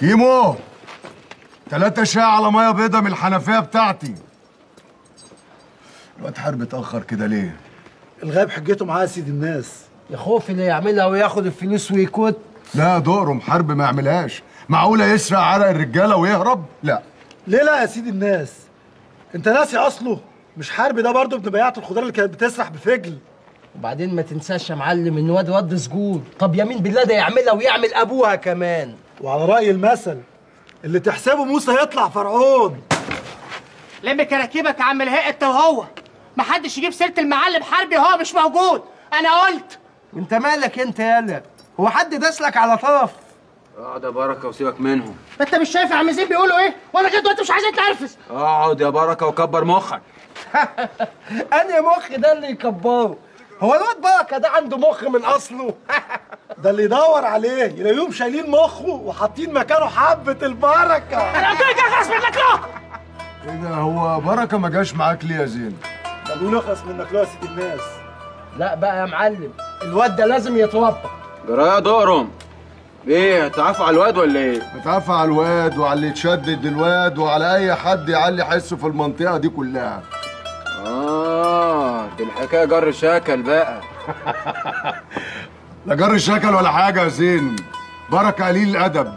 كيمو 3 شاي على ميه بيضه من الحنفيه بتاعتي. الواد حرب اتاخر كده ليه؟ الغايب حجته معاه يا سيد الناس. يا خوفي اللي يعملها وياخد الفلوس ويكوت. لا دورهم حرب ما يعملهاش. معقوله يسرق عرق الرجاله ويهرب؟ لا. ليه لا يا سيد الناس؟ انت ناسي اصله؟ مش حرب ده برضه ابن بياعة الخضار اللي كانت بتسرح بفجل. وبعدين ما تنساش يا معلم ان واد سجون. طب يمين بالله ده يعملها ويعمل ابوها كمان. وعلى راي المثل اللي تحسبه موسى يطلع فرعون. لم كراكيبك يا عم الهي انت وهو. محدش يجيب سيره المعلم حربي وهو مش موجود. انا قلت. انت مالك انت يالا؟ هو حد داسلك على طرف؟ اقعد يا بركه وسيبك منهم. انت مش شايف يا عم زين بيقولوا ايه؟ وانا جد وانت مش عايز تتنرفز. اقعد يا بركه وكبر مخك. انهي مخ ده اللي يكبره؟ هو الواد بركه ده عنده مخ من اصله؟ ده اللي يدور عليه يلاقيهم شايلين مخه وحاطين مكانه حبه البركه. انا قلت لك اخلص منك له. ايه ده هو بركه ما جاش معاك ليه يا زين؟ ده بيقول اخلص منك له يا سيد الناس. لا بقى يا معلم الواد ده لازم يتربى. جرايه دورهم. ايه تعافى على الواد ولا ايه؟ تعافى على الواد وعلى اللي يتشدد الواد وعلى اي حد يعلي حسه في المنطقه دي كلها. دي الحكايه جر شكل بقى. لا جر شكل ولا حاجه يا زين. بركه قليل الادب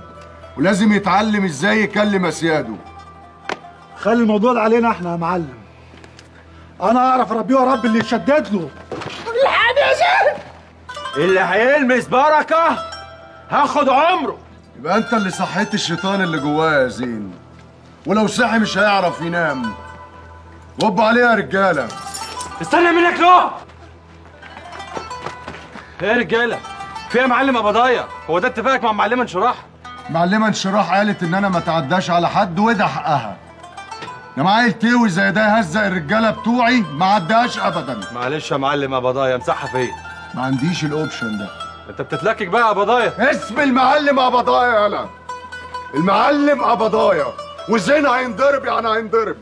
ولازم يتعلم ازاي يكلم اسياده. خلي الموضوع ده علينا احنا يا معلم. انا اعرف اربيه يا رب اللي يتشدد له. الحقني يا زين. اللي هيلمس بركه هاخد عمره. يبقى انت اللي صحيت الشيطان اللي جواه يا زين. ولو صحي مش هيعرف ينام. وب عليه يا رجاله. استنى منك له. ايه يا رجاله؟ في يا معلم ابو ضايع؟ هو ده اتفاقك مع معلمه انشراح؟ معلمه انشراح قالت ان انا ما اتعداش على حد وده حقها. انا معايا التيوي زي ده يهزق الرجاله بتوعي ما عداش ابدا. معلش يا معلم ابو ضايع مسحها فين؟ ما عنديش الاوبشن ده. انت بتتلكك بقى يا قبضايا. اسم المعلم قبضايا. يالا المعلم قبضايا وزين هينضرب يعني هينضرب.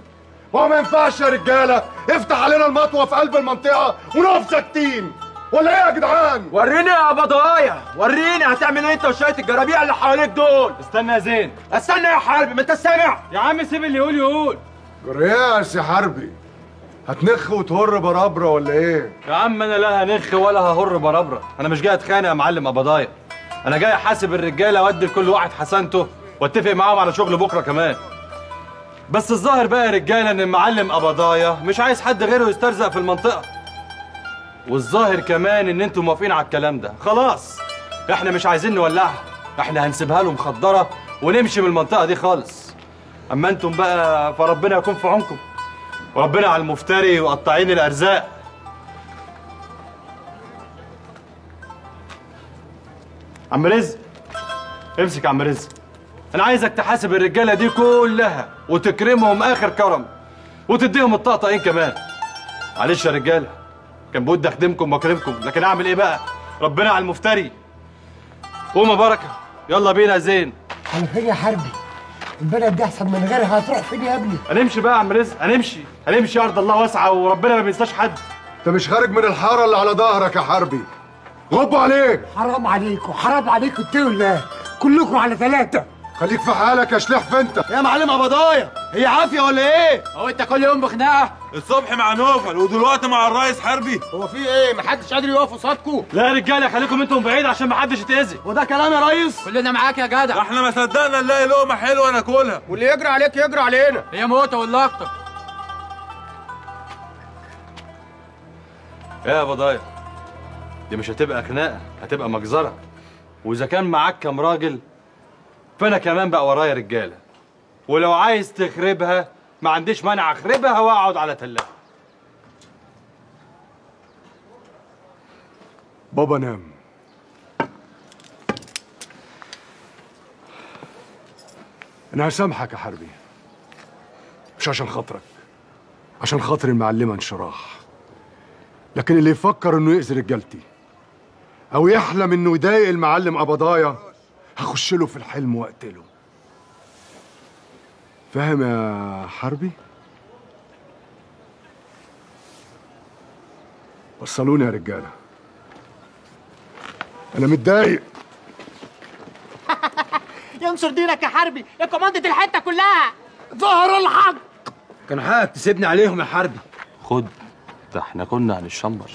هو ما ينفعش يا رجاله افتح علينا المطوه في قلب المنطقه ونقف ساكتين ولا ايه يا جدعان؟ وريني يا قبضايا وريني هتعمل ايه انت وشويه الجرابيع اللي حواليك دول. استنى يا زين. استنى يا حربي ما انت سامع يا عم. سيب اللي يقول يقول. جرياس يا حربي هتنخ وتهر بربره ولا ايه؟ يا عم انا لا هنخ ولا ههر بربره، انا مش جاي اتخانق يا معلم قبضايا. انا جاي احاسب الرجاله وادي لكل واحد حسنته واتفق معاهم على شغل بكره كمان. بس الظاهر بقى يا رجاله ان المعلم قبضايا مش عايز حد غيره يسترزق في المنطقه. والظاهر كمان ان انتوا موافقين على الكلام ده، خلاص احنا مش عايزين نولعها، احنا هنسيبها له مخدره ونمشي من المنطقه دي خالص. اما انتم بقى فربنا يكون في عونكم. وربنا على المفتري وقطاعين الارزاق. عم رزق امسك. عم رزق انا عايزك تحاسب الرجاله دي كلها وتكرمهم اخر كرم وتديهم الطقطقين كمان. معلش يا رجاله كان بود اخدمكم واكرمكم لكن اعمل ايه بقى؟ ربنا على المفتري. قوم بركه يلا بينا. زين على فين يا حربي؟ البلد دي احسن من غيرها. هتروح فين يا ابني؟ هنمشي بقى يا عم رزق. هنمشي ارض الله واسعه وربنا ما بينساش حد. انت مش خارج من الحاره اللي على ظهرك يا حربي. غب عليك. حرام عليك وحرام عليك التقوى الله. كلكم على 3. خليك في حالك يا شليح. فانت يا معلم قبضايا هي عافيه ولا ايه؟ هو انت كل يوم بخناقه؟ الصبح مع نوفل ودلوقتي مع الريس حربي. هو في ايه؟ محدش قادر يقف قصادكم؟ لا يا رجاله خليكم انتم بعيد عشان محدش يتاذي. وده كلام يا ريس؟ كلنا معاك يا جدع. احنا ما صدقنا نلاقي لقمه حلوه ناكلها واللي يجري عليك يجري علينا. هي موته ولا اكتر. يا قبضايا دي مش هتبقى خناقه هتبقى مجزره. واذا كان معاك كام راجل فانا كمان بقى ورايا رجاله. ولو عايز تخربها ما عنديش مانع اخربها واقعد على تلاها. بابا نام. انا هسامحك يا حربي مش عشان خاطرك عشان خاطر المعلمه انشراح. لكن اللي يفكر انه يأذي رجالتي او يحلم انه يضايق المعلم قبضايا هخش له في الحلم واقتله. فاهم يا حربي؟ وصلوني يا رجاله. انا متضايق ينصر دينك يا حربي، يا كوماندة الحتة كلها ظهر الحق. كان حقك تسيبني عليهم يا حربي. خد، ده احنا كنا هنتشمر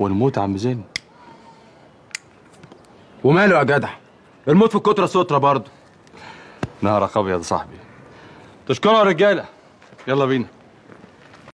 ونموت يا عم زين. وماله يا جدع؟ الموت في الكترة سترة برضه. نهارك ابيض يا صاحبي. تشكروا يا رجالة، يلا بينا.